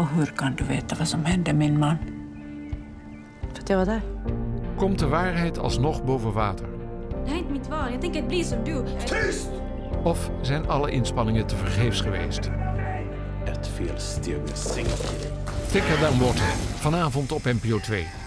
Och hur kan du veta vad som hände min man? För att jag var där. Komt de waarheid alsnog boven water? Nee, niet waar. Ik denk het blir som du. Tyst! Of zijn alle inspanningen tevergeefs geweest? Het veel stil. Thicker than water. Vanavond op NPO 2.